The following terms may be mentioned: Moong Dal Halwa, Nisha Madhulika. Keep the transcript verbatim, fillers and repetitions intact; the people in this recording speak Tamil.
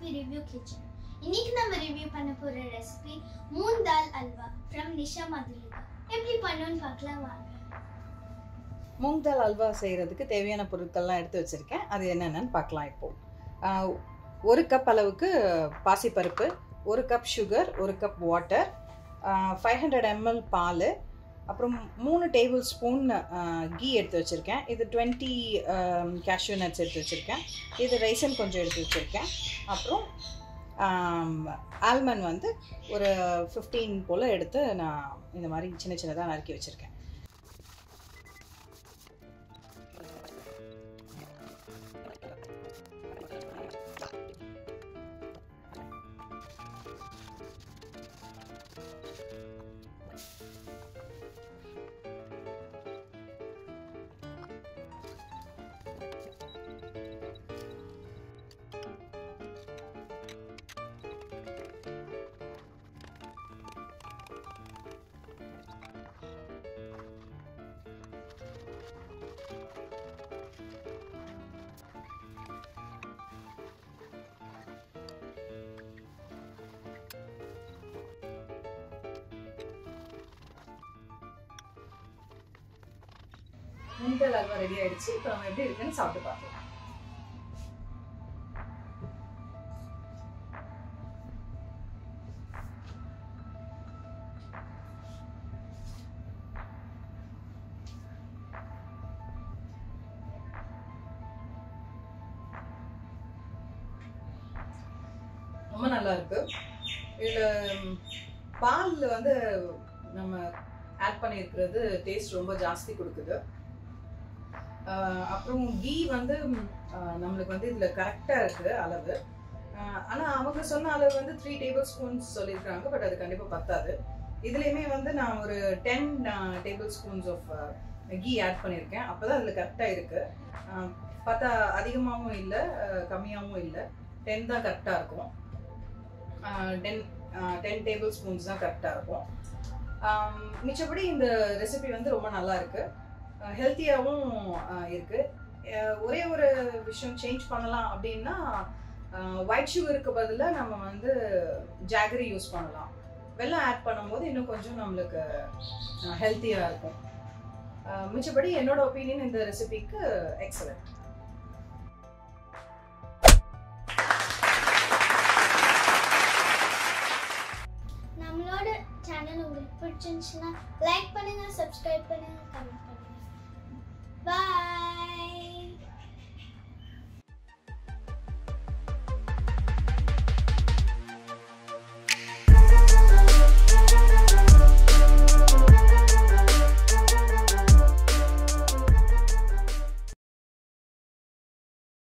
Recipe Review Kitchen. Iniki nama review panapora recipe Moong Dal Halwa from Nisha Madhulika. எப்படி பண்ணனும் பார்க்கலாம் வாங்க. Moong Dal Halwa செய்யிறதுக்கு தேவையான பொருட்கள்லாம் எடுத்து வச்சிருக்கேன். அது என்னன்னு பார்க்கலாம் இப்போ. ஒரு கப் அளவுக்கு பாசி பருப்பு, ஒரு கப் sugar, ஒரு cup water, five hundred milliliters பால், அப்புறம் three டேபிள்ஸ்பூன் ghee எடுத்து வச்சிருக்கேன். இது twenty cashew nuts எடுத்து வச்சிருக்கேன். இது raisin கொஞ்சம் எடுத்து வச்சிருக்கேன். அப்புறம் ஆல்மண்ட் வந்து ஒரு fifteen போல எடுத்து நான் இந்த மாதிரி சின்ன சின்னதா நறுக்கி வச்சிருக்கேன். Moong Dal Halwa ready ஆயிடுச்சு. இப்போ நாம எப்படி இருக்குன்னு சாப்பிட்டு பார்க்கலாம். ரொம்ப நல்லா இருக்கு. இதுல பால் வந்து நம்ம ஆட் பண்ணி இருக்குது. டேஸ்ட் ரொம்ப ஜாஸ்தி கொடுக்குது. அப்புறம் கீ வந்து நமக்கு வந்து இதுல கரெக்ட்டா இருக்கு அளவு. ஆனா அவங்க சொன்ன அளவு வந்து three டேபிள்ஸ்பூன்ஸ் சொல்லிருக்காங்க. பட் அது கண்டிப்பா பத்தாது. இதுலயுமே வந்து நான் ஒரு ten tablespoons of ghee add பண்ணிருக்கேன். அப்பதான் அதுல கரெக்ட்டா இருக்கு. பார்த்தா அதிகமாவும் இல்ல கம்மியாவும் இல்ல. ten தான் கரெக்ட்டா இருக்கும். ten டேபிள்ஸ்பூன்ஸ் தான் கரெக்ட்டா இருக்கும். மிச்சபடி இந்த ரெசிபி வந்து ரொம்ப நல்லா இருக்கு. ஹெல்தியாவும் இருக்கு. ஒரே ஒரு விஷயம் சேஞ்ச் பண்ணலாம் அப்படின்னா ஒயிட் சுகருக்கு பதிலா நம்ம வந்து ஜாகரி யூஸ் பண்ணலாம். வெல்லம் ஆட் பண்ணும்போது இன்னும் கொஞ்சம் நம்மளுக்கு ஹெல்தியா இருக்கும். மிச்சபடி என்னோட ஒப்பீனியன் இந்த ரெசிபிக்கு எக்ஸலென்ட். நம்மளோட சேனல் உங்களுக்கு பிடிச்சிருந்துச்சுன்னா லைக் பண்ணுங்க, சப்ஸ்கிரைப் பண்ணுங்க, கமெண்ட் பண்ணுங்க. Bye.